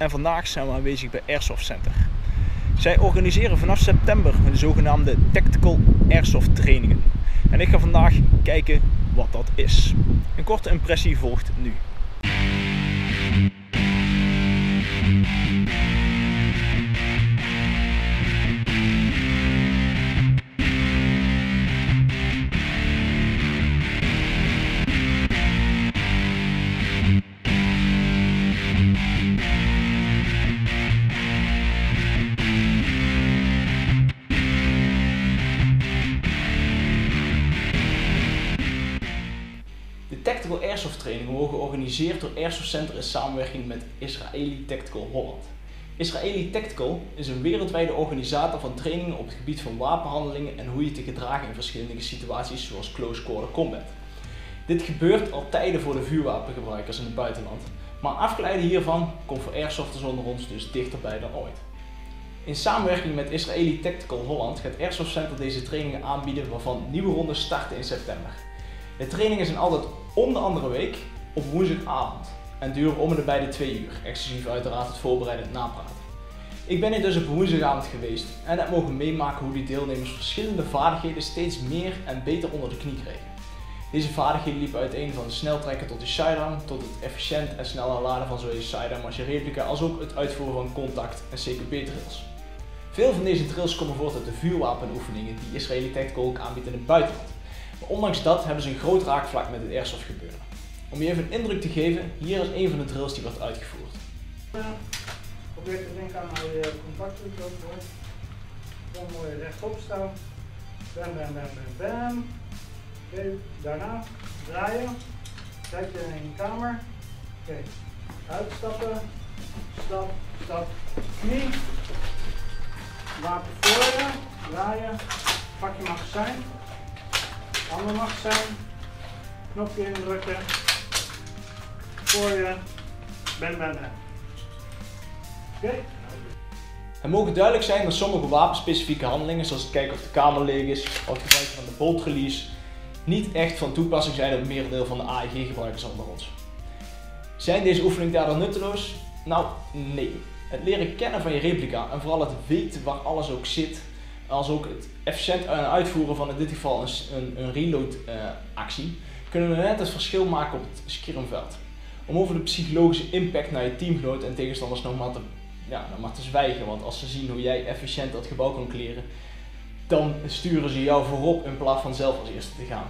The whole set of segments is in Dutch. en vandaag zijn we aanwezig bij Airsoft Center. Zij organiseren vanaf september hun zogenaamde Tactical Airsoft trainingen. En ik ga vandaag kijken wat dat is. Een korte impressie volgt nu. Tactical Airsoft trainingen worden georganiseerd door Airsoft Center in samenwerking met Israeli Tactical Holland. Israeli Tactical is een wereldwijde organisator van trainingen op het gebied van wapenhandelingen en hoe je te gedragen in verschillende situaties zoals close-quarter combat. Dit gebeurt al tijden voor de vuurwapengebruikers in het buitenland, maar afgeleiden hiervan komt voor airsofters onder ons dus dichterbij dan ooit. In samenwerking met Israeli Tactical Holland gaat Airsoft Center deze trainingen aanbieden waarvan nieuwe rondes starten in september. De trainingen zijn altijd om de andere week op woensdagavond en duren om en de bij de 2 uur, exclusief uiteraard het voorbereiden en napraten. Ik ben hier dus op woensdagavond geweest en heb mogen meemaken hoe die deelnemers verschillende vaardigheden steeds meer en beter onder de knie kregen. Deze vaardigheden liepen uiteen van de sneltrekken tot de sidearm, tot het efficiënt en snel aanladen van zowel je sidearm als je replica, als ook het uitvoeren van contact en cqb-drills. Veel van deze drills komen voort uit de vuurwapenoefeningen die Israeli Tactical ook aanbiedt in het buitenland. Maar ondanks dat hebben ze een groot raakvlak met het airsoft gebeuren. Om je even een indruk te geven, hier is een van de drills die wordt uitgevoerd. Probeer te denken aan je contactdruk. Dan moet je rechtop staan. Bam, bam, bam, bam, bam. Oké, daarna draaien. Kijk je in de kamer. Oké, uitstappen. Stap, stap, knie. Wapen voor je, draaien. Pak je magazijn. Handen mag zijn, knopje indrukken, voor je, bam, bam, bam. Oké. Het mogen duidelijk zijn dat sommige wapenspecifieke handelingen, zoals het kijken of de kamer leeg is of het gebruik van de boltrelease, niet echt van toepassing zijn op het merendeel van de AEG gebruikers onder ons. Zijn deze oefeningen daardoor nutteloos? Nou, nee. Het leren kennen van je replica en vooral het weten waar alles ook zit, als ook het efficiënt uitvoeren van in dit geval een reload actie, kunnen we net het verschil maken op het skirmveld. Om over de psychologische impact naar je teamgenoot en tegenstanders nog maar te zwijgen, want als ze zien hoe jij efficiënt dat gebouw kan kleren, dan sturen ze jou voorop in plaats van zelf als eerste te gaan.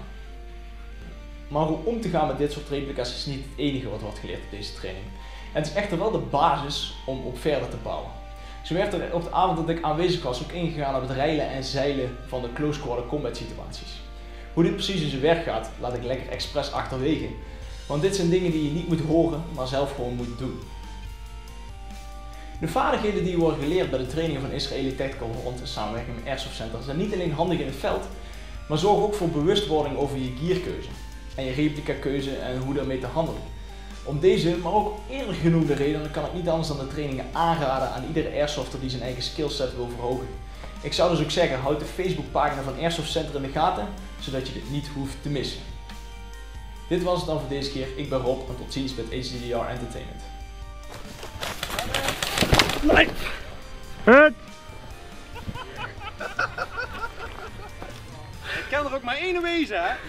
Maar hoe om te gaan met dit soort replica's is niet het enige wat wordt geleerd op deze training. En het is echter wel de basis om op verder te bouwen. Zo werd er op de avond dat ik aanwezig was ook ingegaan op het reilen en zeilen van de close-quarter combat situaties. Hoe dit precies in zijn werk gaat, laat ik lekker expres achterwege. Want dit zijn dingen die je niet moet horen, maar zelf gewoon moet doen. De vaardigheden die worden geleerd bij de trainingen van Israeli Tactical Holland in samenwerking met Airsoft Center zijn niet alleen handig in het veld, maar zorgen ook voor bewustwording over je gearkeuze en je replicakeuze en hoe daarmee te handelen. Om deze, maar ook eerder genoemde redenen kan ik niet anders dan de trainingen aanraden aan iedere airsofter die zijn eigen skillset wil verhogen. Ik zou dus ook zeggen, houd de Facebookpagina van Airsoft Center in de gaten, zodat je dit niet hoeft te missen. Dit was het dan voor deze keer. Ik ben Rob en tot ziens met HGDR Entertainment. Nee. Ik kan er ook maar één wezen, hè?